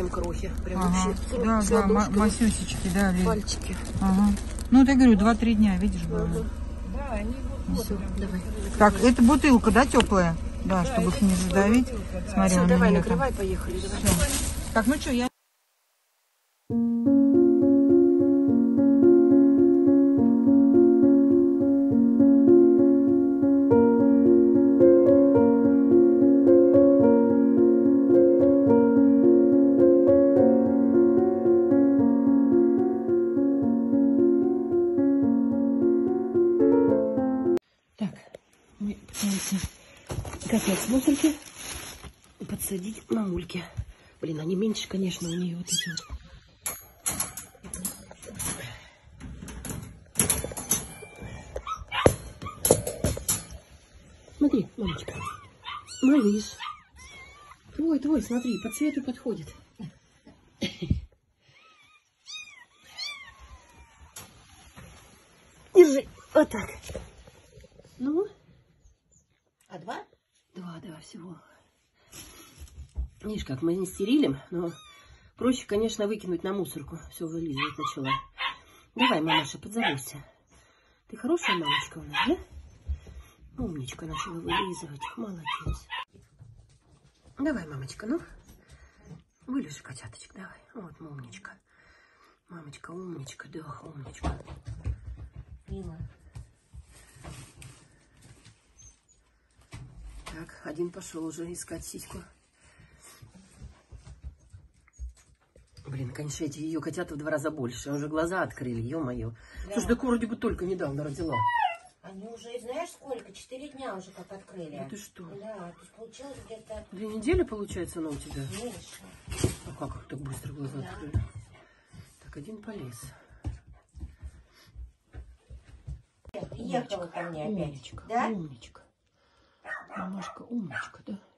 совсем крохи. Прям вообще. Да, с ладошками. Масюсечки, да. Пальчики. Ага. Ну, я говорю, 2-3 дня, видишь, было. Да, они вот. Все, давай. Так, это бутылка, да, теплая? Да, да, чтобы их не задавить. Бутылка, да. Смотри, все, давай, накрывай, поехали. Давай. Так, ну что, я... Капец, мусорки подсадить мамульки. Блин, они меньше, конечно, у нее вот эти вот. Смотри, мамочка. Малыш. Твой, смотри, по цвету подходит. Держи, вот так. Ну, а два? Два всего. Видишь, как мы не стерилим, но проще, конечно, выкинуть на мусорку. Все вылизывать начала. Давай, мамаша, подзовешься. Ты хорошая мамочка у нас, да? Умничка начала вылизывать. Молодец. Давай, мамочка, ну. Вылежи котяточек, давай. Вот, умничка. Мамочка, умничка, да, умничка. Мила. Так, один пошел уже искать сиську. Блин, конечно, эти ее котята в 2 раза больше. Уже глаза открыли, ё-моё. Да. Слушай, так вроде бы только недавно родила. Они уже, знаешь, сколько? 4 дня уже как открыли. Ну ты что? Да, то есть получилось где-то... 2 недели, получается, она у тебя? Меньше. А как так быстро глаза открыли? Так, один полез. Приехала ко мне опять. Умничка, да? Умничка. Мамашка, умничка, да?